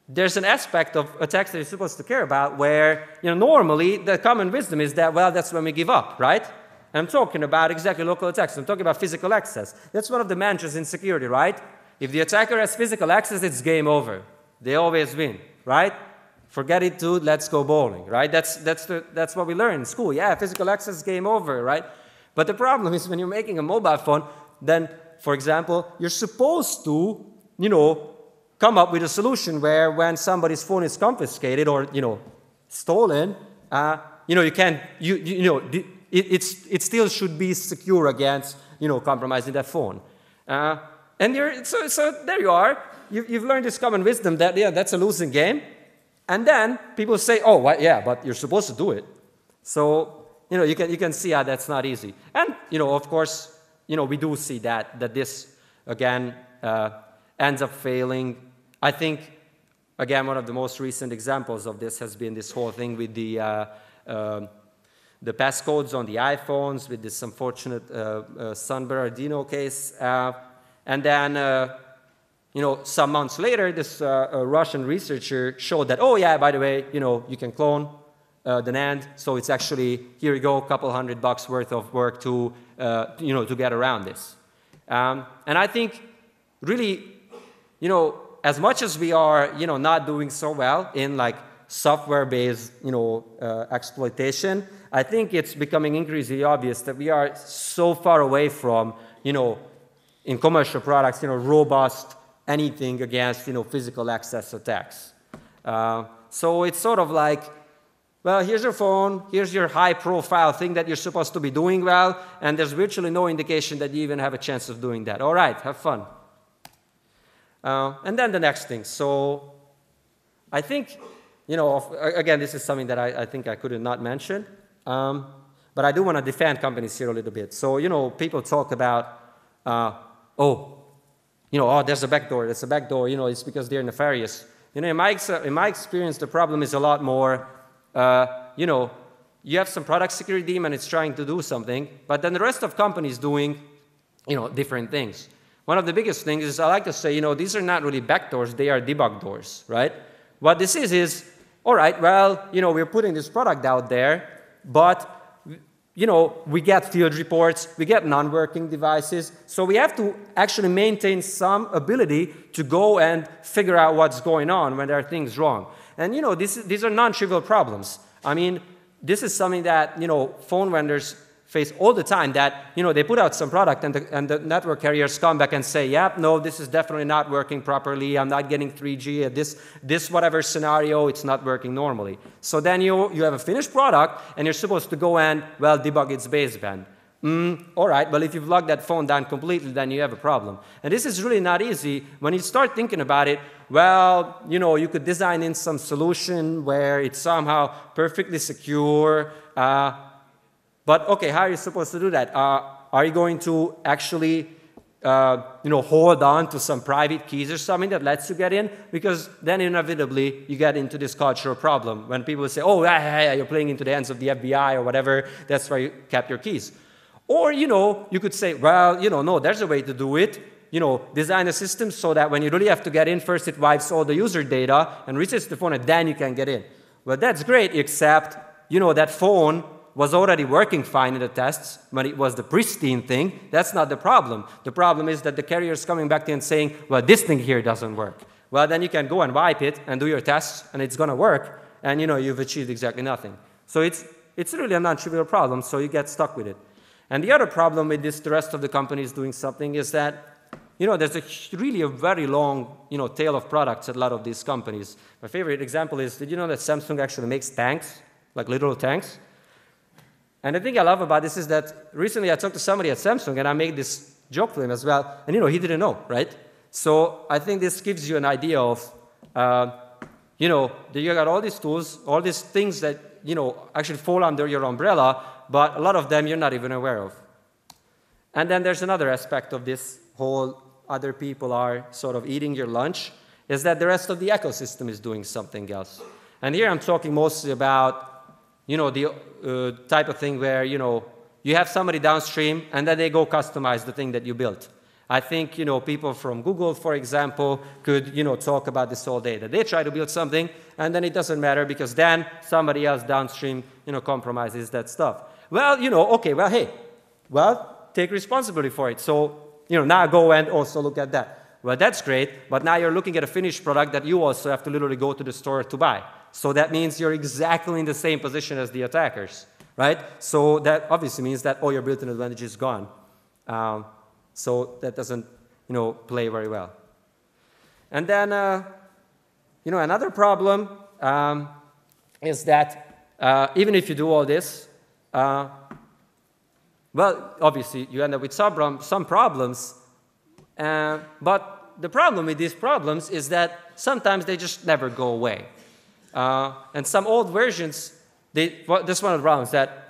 there's an aspect of attacks that you're supposed to care about where, you know, normally the common wisdom is that, well, that's when we give up, right? And I'm talking about exactly local attacks. I'm talking about physical access. That's one of the mantras in security, right? If the attacker has physical access, it's game over. They always win, right? Forget it, dude. Let's go bowling, right? That's, that's, the, that's what we learn in school. Yeah, physical access, game over, right? But the problem is when you're making a mobile phone, then, for example, you're supposed to you know, come up with a solution where when somebody's phone is confiscated or, you know, stolen, uh, you know, you can't, you, you know, it, it's, it still should be secure against, you know, compromising that phone. Uh, and you're, so, so there you are. You, you've learned this common wisdom that, yeah, that's a losing game. And then people say, oh, well, yeah, but you're supposed to do it. So, you know, you can, you can see how that's not easy. And, you know, of course, you know, we do see that, that this, again, uh, ends up failing. I think, again, one of the most recent examples of this has been this whole thing with the, uh, uh, the passcodes on the iPhones, with this unfortunate uh, uh, San Bernardino case. Uh, and then, uh, you know, some months later, this uh, uh, Russian researcher showed that, oh, yeah, by the way, you know, you can clone uh, the NAND. So it's actually, here we go, a couple hundred bucks worth of work to, uh, you know, to get around this. Um, and I think, really, you know, as much as we are, you know, not doing so well in, like, software-based, you know, uh, exploitation, I think it's becoming increasingly obvious that we are so far away from, you know, in commercial products, you know, robust anything against, you know, physical access attacks. Uh, so it's sort of like, well, here's your phone, here's your high-profile thing that you're supposed to be doing well, and there's virtually no indication that you even have a chance of doing that. All right, have fun. Uh, and then the next thing. So I think, you know, of, again, this is something that I, I think I could not mention, um, but I do want to defend companies here a little bit. So, you know, people talk about, uh, oh, you know, oh, there's a backdoor, there's a backdoor, you know, it's because they're nefarious. You know, in my, ex in my experience, the problem is a lot more, uh, you know, you have some product security team and it's trying to do something, but then the rest of companies doing, you know, different things. One of the biggest things is I like to say, you know, these are not really backdoors, they are debug doors, right? What this is is, all right, well, you know, we're putting this product out there, but, you know, we get field reports, we get non-working devices, so we have to actually maintain some ability to go and figure out what's going on when there are things wrong. And, you know, this, these are non-trivial problems. I mean, this is something that, you know, phone vendors face all the time, that, you know, they put out some product and the, and the network carriers come back and say, yep, yeah, no, this is definitely not working properly. I'm not getting three G at this, this whatever scenario, it's not working normally. So then you, you have a finished product and you're supposed to go and, well, debug its baseband. Mm, all right, well, if you've locked that phone down completely, then you have a problem. And this is really not easy. When you start thinking about it, well, you know, you could design in some solution where it's somehow perfectly secure, uh, but, okay, how are you supposed to do that? Uh, are you going to actually, uh, you know, hold on to some private keys or something that lets you get in? Because then inevitably you get into this cultural problem when people say, oh, yeah, yeah, you're playing into the hands of the F B I or whatever. That's where you kept your keys. Or, you know, you could say, well, you know, no, there's a way to do it. You know, design a system so that when you really have to get in, first it wipes all the user data and resets the phone, and then you can get in. Well, that's great, except, you know, that phone was already working fine in the tests when it was the pristine thing. That's not the problem. The problem is that the carrier is coming back to you and saying, well, this thing here doesn't work. Well, then you can go and wipe it and do your tests, and it's going to work, and, you know, you've achieved exactly nothing. So it's, it's really a non-trivial problem, so you get stuck with it. And the other problem with this, the rest of the companies doing something, is that, you know, there's a really a very long, you know, tail of products at a lot of these companies. My favorite example is, did you know that Samsung actually makes tanks, like literal tanks? And the thing I love about this is that recently I talked to somebody at Samsung, and I made this joke to him as well, and, you know, he didn't know, right? So I think this gives you an idea of, uh, you know, that you got all these tools, all these things that, you know, actually fall under your umbrella, but a lot of them you're not even aware of. And then there's another aspect of this whole other people are sort of eating your lunch, is that the rest of the ecosystem is doing something else. And here I'm talking mostly about, you know, the uh, type of thing where, you know, you have somebody downstream and then they go customize the thing that you built. I think, you know, people from Google, for example, could, you know, talk about this all day, that they try to build something and then it doesn't matter because then somebody else downstream, you know, compromises that stuff. Well, you know, okay, well, hey, well, take responsibility for it. So, you know, now go and also look at that. Well, that's great, but now you're looking at a finished product that you also have to literally go to the store to buy. So that means you're exactly in the same position as the attackers, right? So that obviously means that all your built-in advantage is gone. Um, so that doesn't, you know, play very well. And then, uh, you know, another problem um, is that uh, even if you do all this, uh, well, obviously, you end up with some, some problems. Uh, but the problem with these problems is that sometimes they just never go away. Uh, and some old versions, they, well, that's one of the problems, that,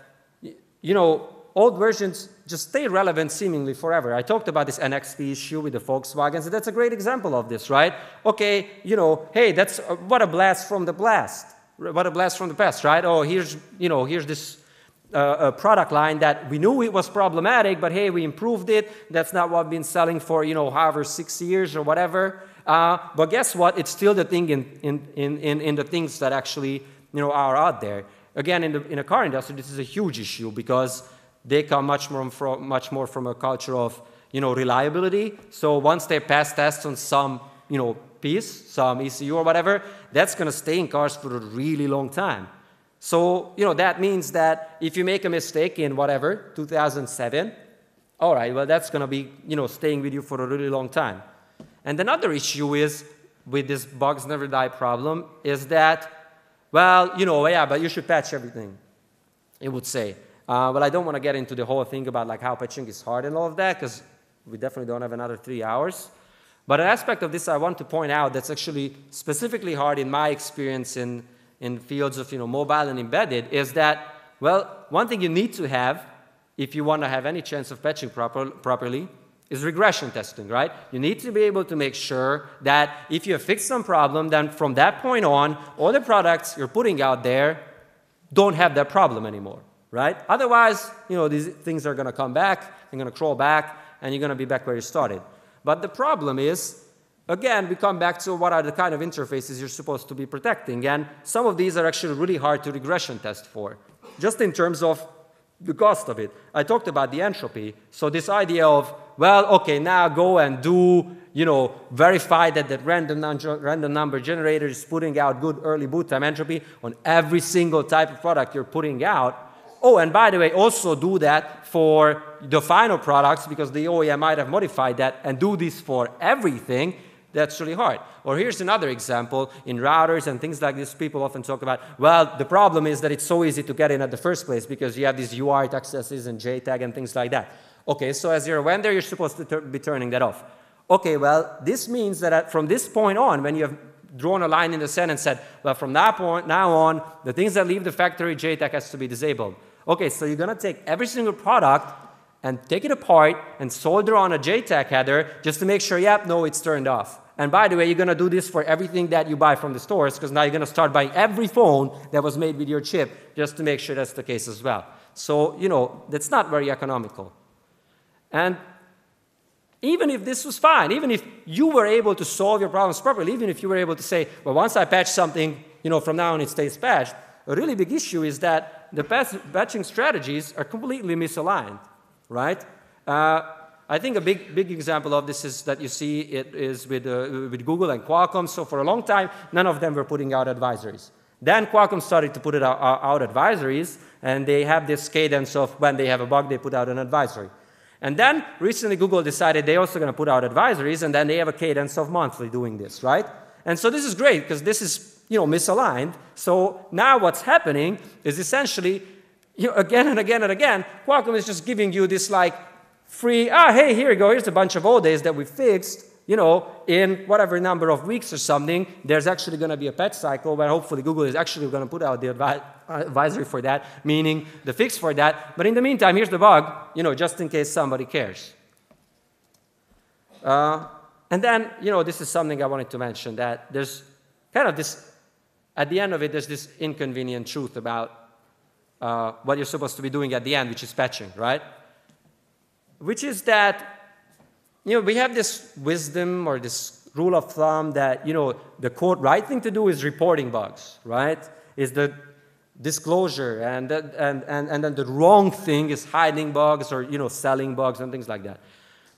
you know, old versions just stay relevant seemingly forever. I talked about this N X P issue with the Volkswagens, and that's a great example of this, right? Okay, you know, hey, that's a, what a blast from the blast. What a blast from the past, right? Oh, here's, you know, here's this uh, product line that we knew it was problematic, but hey, we improved it. That's not what we've been selling for, you know, however, six years or whatever. Uh, but guess what? It's still the thing in, in, in, in the things that actually, you know, are out there. Again, in the, in the car industry, this is a huge issue because they come much more from, much more from a culture of, you know, reliability. So once they pass tests on some, you know, piece, some E C U or whatever, that's going to stay in cars for a really long time. So, you know, that means that if you make a mistake in whatever, two thousand seven, all right, well, that's going to be, you know, staying with you for a really long time. And another issue is, with this bugs never die problem, is that, well, you know, yeah, but you should patch everything, it would say. Uh, well, I don't want to get into the whole thing about like how patching is hard and all of that, because we definitely don't have another three hours. But an aspect of this I want to point out that's actually specifically hard in my experience in, in fields of, you know, mobile and embedded is that, well, one thing you need to have if you want to have any chance of patching proper, properly is regression testing, right? You need to be able to make sure that if you have fixed some problem, then from that point on, all the products you're putting out there don't have that problem anymore. Right? Otherwise, you know, these things are going to come back, they're going to crawl back, and you're going to be back where you started. But the problem is, again, we come back to what are the kind of interfaces you're supposed to be protecting. And some of these are actually really hard to regression test for, just in terms of the cost of it. I talked about the entropy. So this idea of, well, okay, now go and do, you know, verify that that random, random number generator is putting out good early boot time entropy on every single type of product you're putting out. Oh, and by the way, also do that for the final products because the O E M might have modified that, and do this for everything. That's really hard. Or here's another example. In routers and things like this, people often talk about, well, the problem is that it's so easy to get in at the first place because you have these U A R T accesses and J TAG and things like that. Okay, so as you're a vendor, you're supposed to tur- be turning that off. Okay, well, this means that at, from this point on, when you have drawn a line in the sand and said, well, from that point now on, the things that leave the factory, J TAG has to be disabled. Okay, so you're going to take every single product and take it apart and solder on a J TAG header just to make sure, yep, no, it's turned off. And by the way, you're going to do this for everything that you buy from the stores, because now you're going to start buying every phone that was made with your chip just to make sure that's the case as well. So, you know, that's not very economical. And even if this was fine, even if you were able to solve your problems properly, even if you were able to say, well, once I patch something, you know, from now on it stays patched, a really big issue is that the patching strategies are completely misaligned, right? Uh, I think a big, big example of this is that you see it is with, uh, with Google and Qualcomm. So for a long time, none of them were putting out advisories. Then Qualcomm started to put it out, out advisories, and they have this cadence of when they have a bug, they put out an advisory. And then recently Google decided they're also going to put out advisories, and then they have a cadence of monthly doing this, right? And so this is great because this is, you know, misaligned. So now what's happening is essentially, you know, again and again and again, Qualcomm is just giving you this like free, ah, hey, here you go, here's a bunch of old days that we fixed, you know, in whatever number of weeks or something, there's actually going to be a patch cycle where hopefully Google is actually going to put out the advi advisory for that, meaning the fix for that. But in the meantime, here's the bug, you know, just in case somebody cares. Uh, and then, you know, this is something I wanted to mention, that there's kind of this, at the end of it, there's this inconvenient truth about uh, what you're supposed to be doing at the end, which is patching, right? Which is that, you know, we have this wisdom or this rule of thumb that, you know, the quote, right thing to do is reporting bugs, right? Is the disclosure, and, the, and, and, and then the wrong thing is hiding bugs or, you know, selling bugs and things like that.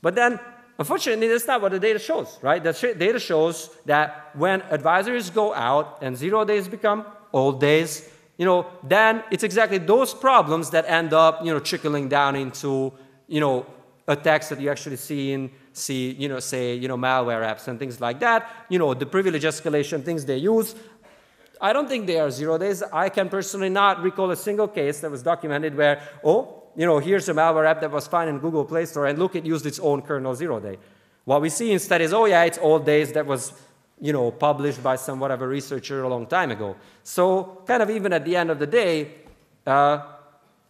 But then, unfortunately, that's not what the data shows, right? The data shows that when advisories go out and zero days become old days, you know, then it's exactly those problems that end up, you know, trickling down into, you know, attacks that you actually see in see, you know, say, you know, malware apps and things like that, you know, the privilege escalation things they use. I don't think they are zero days. I can personally not recall a single case that was documented where, oh, you know, here's a malware app that was found in Google Play Store, and look, it used its own kernel zero day. What we see instead is, oh, yeah, it's old days that was, you know, published by some whatever researcher a long time ago. So kind of even at the end of the day, uh,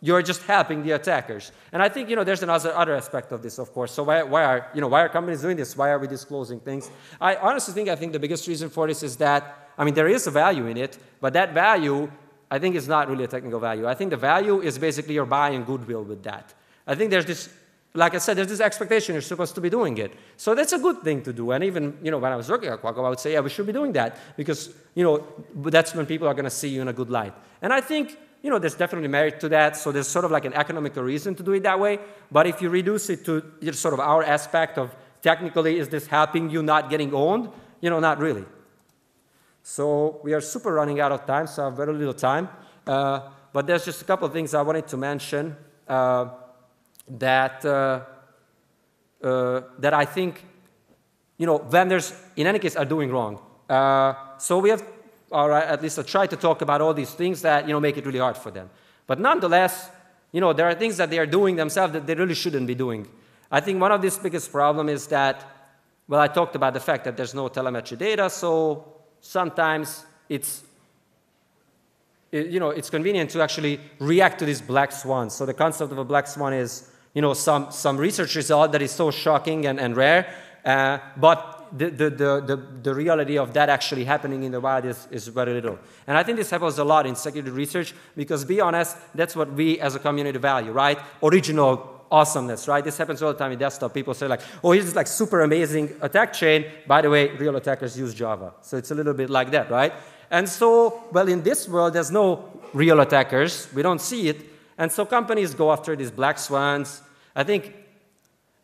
you're just helping the attackers. And I think, you know, there's another other aspect of this, of course. So why, why are, you know, why are companies doing this? Why are we disclosing things? I honestly think, I think the biggest reason for this is that, I mean, there is a value in it, but that value, I think, is not really a technical value. I think the value is basically you're buying goodwill with that. I think there's this, like I said, there's this expectation you're supposed to be doing it. So that's a good thing to do. And even, you know, when I was working at Qualcomm, I would say, yeah, we should be doing that because, you know, that's when people are going to see you in a good light. And I think, you know, there's definitely merit to that, so there's sort of like an economical reason to do it that way. But if you reduce it to sort of our aspect of technically, is this helping you not getting owned? You know, not really. So we are super running out of time, so I have very little time. Uh, but there's just a couple of things I wanted to mention uh, that, uh, uh, that I think, you know, vendors, in any case, are doing wrong. Uh, so we have... or at least I try to talk about all these things that, you know, make it really hard for them. But nonetheless, you know, there are things that they are doing themselves that they really shouldn't be doing. I think one of this biggest problem is that, well, I talked about the fact that there's no telemetry data, so sometimes it's, you know, it's convenient to actually react to these black swans. So the concept of a black swan is, you know, some, some research result that is so shocking and, and rare, uh, but The, the, the, the reality of that actually happening in the wild is, is very little. And I think this happens a lot in security research because, be honest, that's what we as a community value, right? Original awesomeness, right? This happens all the time in desktop. People say like, oh, here's this like super amazing attack chain. By the way, real attackers use Java. So it's a little bit like that, right? And so, well, in this world, there's no real attackers. We don't see it. And so companies go after these black swans. I think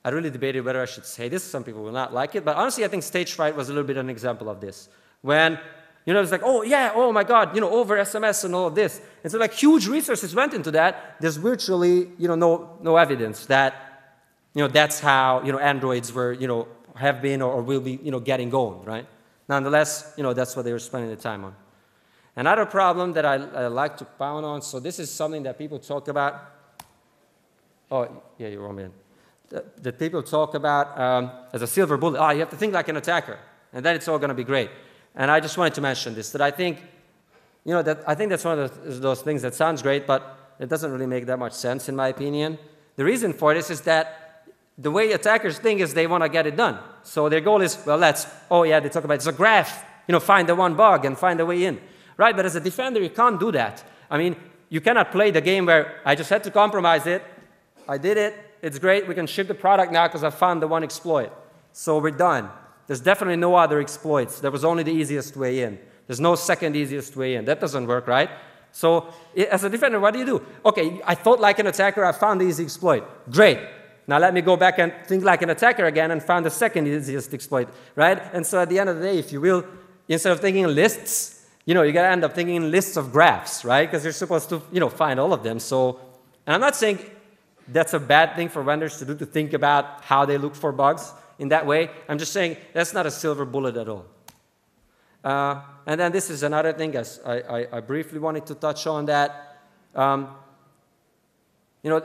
I really debated whether I should say this. Some people will not like it. But honestly, I think stage fright was a little bit an example of this. When, you know, it's like, oh, yeah, oh, my God, you know, over S M S and all of this. And so, like, huge resources went into that. There's virtually, you know, no, no evidence that, you know, that's how, you know, Androids were, you know, have been or, or will be, you know, getting owned, right? Nonetheless, you know, that's what they were spending the time on. Another problem that I, I like to pound on, so this is something that people talk about. Oh, yeah, you're wrong, man. That people talk about um, as a silver bullet. Ah, you have to think like an attacker, and then it's all going to be great. And I just wanted to mention this, that I think, you know, that I think that's one of those, those things that sounds great, but it doesn't really make that much sense, in my opinion. The reason for this is that the way attackers think is they want to get it done. So their goal is, well, let's, oh, yeah, they talk about it's a graph, you know, find the one bug and find a way in, right? But as a defender, you can't do that. I mean, you cannot play the game where I just had to compromise it, I did it, it's great, we can ship the product now because I found the one exploit. So we're done. There's definitely no other exploits. There was only the easiest way in. There's no second easiest way in. That doesn't work, right? So as a defender, what do you do? Okay, I thought like an attacker, I found the easy exploit. Great. Now let me go back and think like an attacker again and find the second easiest exploit, right? And so at the end of the day, if you will, instead of thinking lists, you know, you got to end up thinking lists of graphs, right? Because you're supposed to, you know, find all of them. So, and I'm not saying that's a bad thing for vendors to do, to think about how they look for bugs in that way. I'm just saying that's not a silver bullet at all. Uh, and then this is another thing I, I, I briefly wanted to touch on that. Um, you know,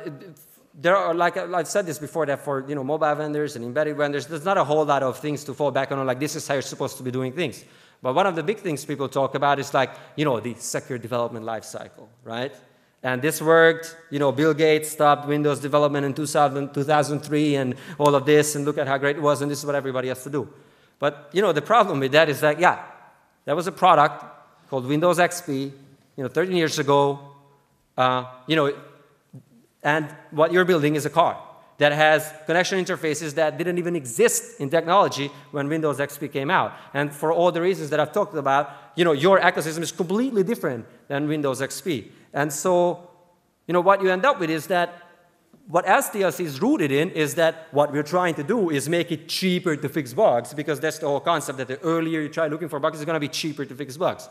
there are, like I've said this before, that for, you know, mobile vendors and embedded vendors, there's not a whole lot of things to fall back on, like this is how you're supposed to be doing things. But one of the big things people talk about is like, you know, the secure development lifecycle, right? And this worked, you know, Bill Gates stopped Windows development in two thousand, two thousand three and all of this, and look at how great it was, and this is what everybody has to do. But, you know, the problem with that is that, yeah, there was a product called Windows X P, you know, thirteen years ago, uh, you know, and what you're building is a car that has connection interfaces that didn't even exist in technology when Windows X P came out. And for all the reasons that I've talked about, you know, your ecosystem is completely different than Windows X P. And so, you know, what you end up with is that what S D L C is rooted in is that what we're trying to do is make it cheaper to fix bugs, because that's the whole concept, that the earlier you try looking for bugs, it's going to be cheaper to fix bugs.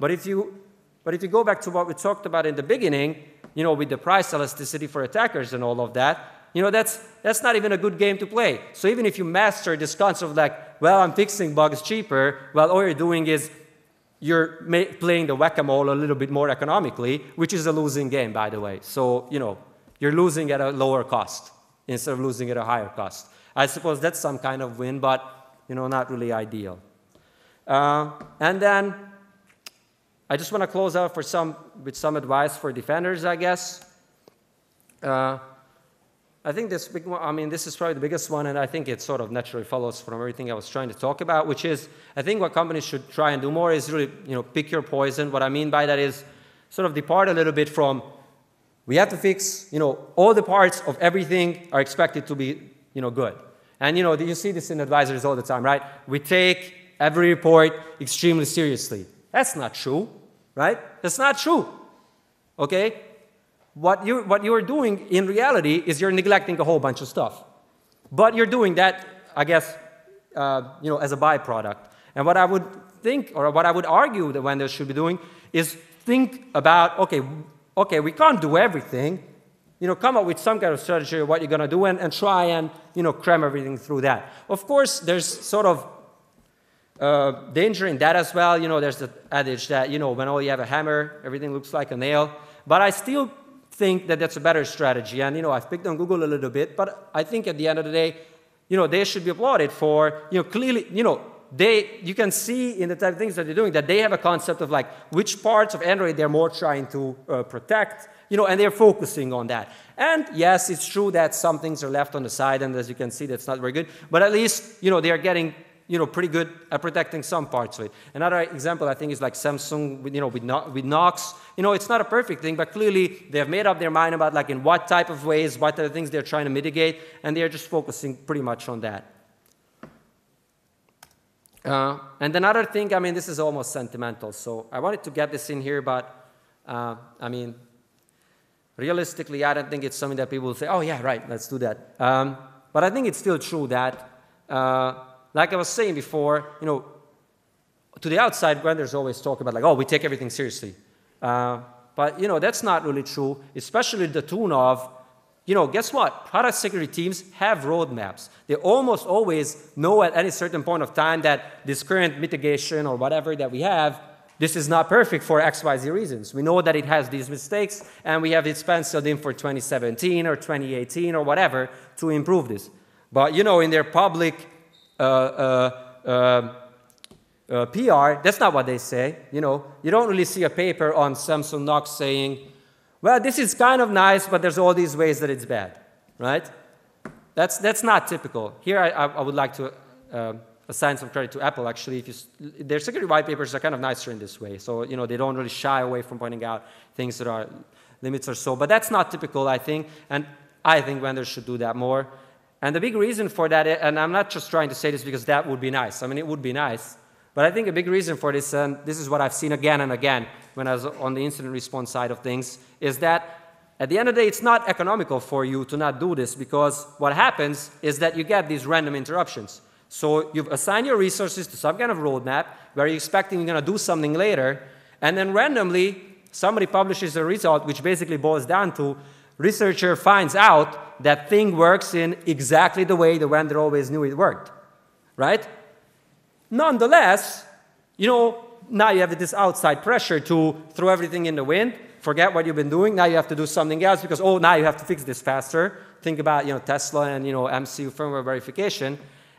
But if you, but if you go back to what we talked about in the beginning, you know, with the price elasticity for attackers and all of that, You know, that's, that's not even a good game to play. So even if you master this concept of like, well, I'm fixing bugs cheaper, well, all you're doing is you're playing the whack-a-mole a little bit more economically, which is a losing game, by the way. So, you know, you're losing at a lower cost instead of losing at a higher cost. I suppose that's some kind of win, but, you know, not really ideal. Uh, and then I just want to close out for some, with some advice for defenders, I guess. Uh, I think this big one, I mean, this is probably the biggest one, and I think it sort of naturally follows from everything I was trying to talk about, which is I think what companies should try and do more is really, you know, pick your poison. What I mean by that is sort of depart a little bit from we have to fix, you know, all the parts of everything are expected to be, you know, good. And, you know, you see this in advisories all the time, right? We take every report extremely seriously. That's not true, right? That's not true, okay? What you, what you are doing in reality is you're neglecting a whole bunch of stuff. But you're doing that, I guess, uh, you know, as a byproduct. And what I would think, or what I would argue that vendors should be doing is think about, okay, okay, we can't do everything. You know, come up with some kind of strategy of what you're gonna do and, and try and, you know, cram everything through that. Of course, there's sort of uh, danger in that as well. You know, there's the adage that, you know, when all you have a hammer, everything looks like a nail. But I still think that that's a better strategy. And, you know, I've picked on Google a little bit, but I think at the end of the day, you know, they should be applauded for, you know, clearly, you know, they, you can see in the type of things that they're doing that they have a concept of like which parts of Android they're more trying to uh, protect, you know, and they're focusing on that. And yes, it's true that some things are left on the side, and as you can see, that's not very good, but at least, you know, they are getting, you know, pretty good at protecting some parts of it. Another example, I think, is like Samsung, with, you know, with, no with Knox. You know, it's not a perfect thing, but clearly they have made up their mind about like in what type of ways, what are the things they're trying to mitigate, and they're just focusing pretty much on that. Uh, and another thing, I mean, this is almost sentimental, so I wanted to get this in here, but uh, I mean, realistically, I don't think it's something that people will say, oh yeah, right, let's do that. Um, but I think it's still true that uh, like I was saying before, you know, to the outside, vendors always talk about like, oh, we take everything seriously. Uh, but, you know, that's not really true, especially the tune of, you know, guess what? Product security teams have roadmaps. They almost always know at any certain point of time that this current mitigation or whatever that we have, this is not perfect for X Y Z reasons. We know that it has these mistakes, and we have it penciled in for twenty seventeen or twenty eighteen or whatever to improve this. But, you know, in their public Uh, uh, uh, uh, P R, that's not what they say. You know, you don't really see a paper on Samsung Knox saying, well, this is kind of nice, but there's all these ways that it's bad, right? That's, that's not typical. Here, I, I would like to uh, assign some credit to Apple, actually. If you, their security white papers are kind of nicer in this way. So, you know, they don't really shy away from pointing out things that are limits or so. But that's not typical, I think. And I think vendors should do that more. And the big reason for that, and I'm not just trying to say this because that would be nice. I mean, it would be nice. But I think a big reason for this, and this is what I've seen again and again when I was on the incident response side of things, is that at the end of the day, it's not economical for you to not do this because what happens is that you get these random interruptions. So you've assigned your resources to some kind of roadmap where you're expecting you're going to do something later, and then randomly somebody publishes a result which basically boils down to researcher finds out that thing works in exactly the way the vendor always knew it worked, right? Nonetheless, you know, now you have this outside pressure to throw everything in the wind, forget what you've been doing, now you have to do something else because, oh, now you have to fix this faster. Think about, you know, Tesla and, you know, M C U firmware verification.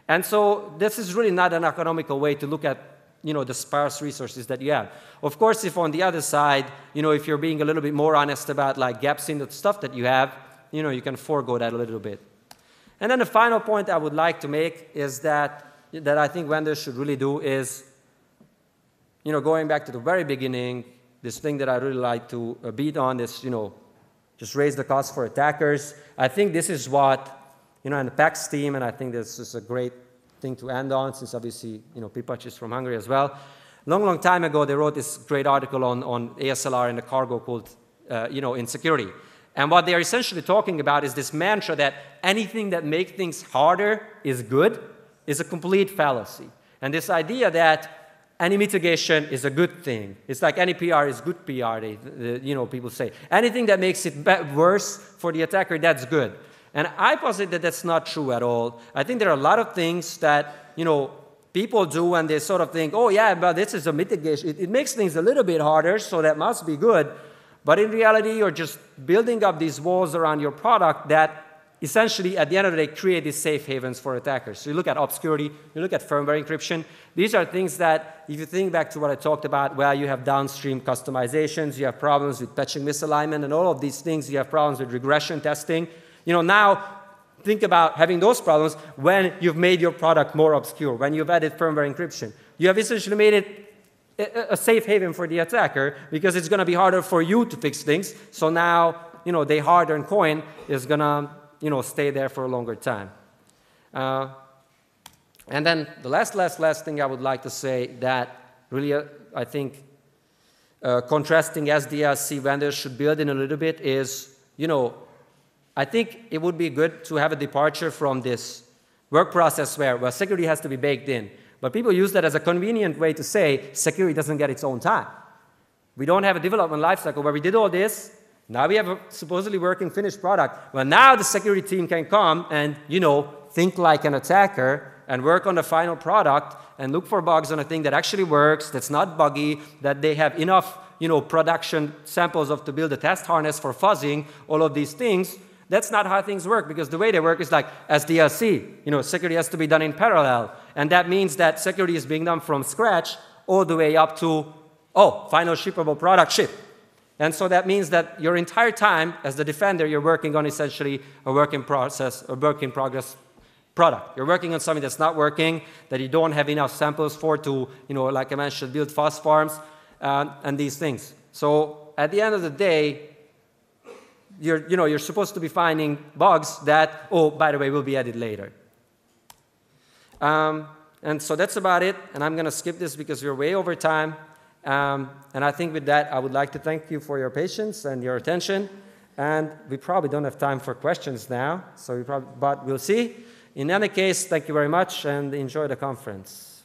And so this is really not an economical way to look at, you know, the sparse resources that you have. Of course, if on the other side, you know, if you're being a little bit more honest about like gaps in the stuff that you have, you know, you can forego that a little bit. And then the final point I would like to make is that, that I think vendors should really do is, you know, going back to the very beginning, this thing that I really like to beat on is, you know, just raise the cost for attackers. I think this is what, you know, and the PAX team, and I think this is a great thing to end on, since obviously, you know, Pipac is from Hungary as well. Long, long time ago, they wrote this great article on, on A S L R and the cargo cult, uh, you know, in security. And what they are essentially talking about is this mantra that anything that makes things harder is good is a complete fallacy. And this idea that any mitigation is a good thing. It's like any P R is good P R, they, they, you know, people say. Anything that makes it worse for the attacker, that's good. And I posit that that's not true at all. I think there are a lot of things that, you know, people do and they sort of think, oh yeah, but this is a mitigation. It, it makes things a little bit harder, so that must be good. But in reality, you're just building up these walls around your product that essentially, at the end of the day, create these safe havens for attackers. So you look at obscurity, you look at firmware encryption. These are things that, if you think back to what I talked about, where you have downstream customizations, you have problems with patching misalignment, and all of these things, you have problems with regression testing. You know, now think about having those problems when you've made your product more obscure, when you've added firmware encryption. You have essentially made it a safe haven for the attacker, because it's going to be harder for you to fix things. So now, you know, their hard-earned coin is going to, you know, stay there for a longer time. Uh, and then the last, last, last thing I would like to say that really, uh, I think, uh, contrasting S D L C vendors should build in a little bit is, you know, I think it would be good to have a departure from this work process where, where security has to be baked in. But people use that as a convenient way to say security doesn't get its own time. We don't have a development lifecycle where we did all this, now we have a supposedly working finished product. Well, now the security team can come and, you know, think like an attacker and work on the final product and look for bugs on a thing that actually works, that's not buggy, that they have enough, you know, production samples of to build a test harness for fuzzing, all of these things. That's not how things work, because the way they work is like S D L C. You know, security has to be done in parallel. And that means that security is being done from scratch all the way up to, oh, final shippable product, ship. And so that means that your entire time as the defender, you're working on essentially a work in process, a work in progress product. You're working on something that's not working, that you don't have enough samples for to, you know, like I mentioned, build fuzz farms uh, and these things. So at the end of the day, you're, you know, you're supposed to be finding bugs that, oh, by the way, will be added later. Um, and so that's about it. And I'm going to skip this because we're way over time. Um, and I think with that, I would like to thank you for your patience and your attention. And we probably don't have time for questions now, so we probably, but we'll see. In any case, thank you very much and enjoy the conference.